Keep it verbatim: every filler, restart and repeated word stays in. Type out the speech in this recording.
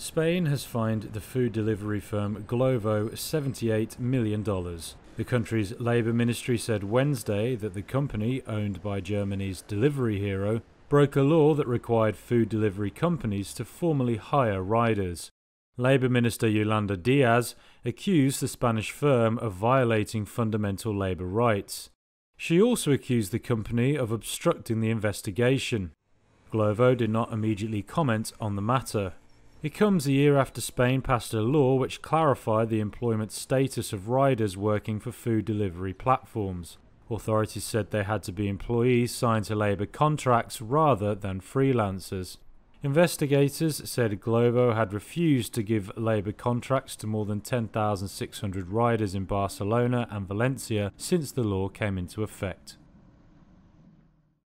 Spain has fined the food delivery firm Glovo seventy-eight million dollars. The country's Labour Ministry said Wednesday that the company, owned by Germany's Delivery Hero, broke a law that required food delivery companies to formally hire riders. Labour Minister Yolanda Diaz accused the Spanish firm of violating fundamental labour rights. She also accused the company of obstructing the investigation. Glovo did not immediately comment on the matter. It comes a year after Spain passed a law which clarified the employment status of riders working for food delivery platforms. Authorities said they had to be employees signed to labour contracts rather than freelancers. Investigators said Glovo had refused to give labour contracts to more than ten thousand six hundred riders in Barcelona and Valencia since the law came into effect.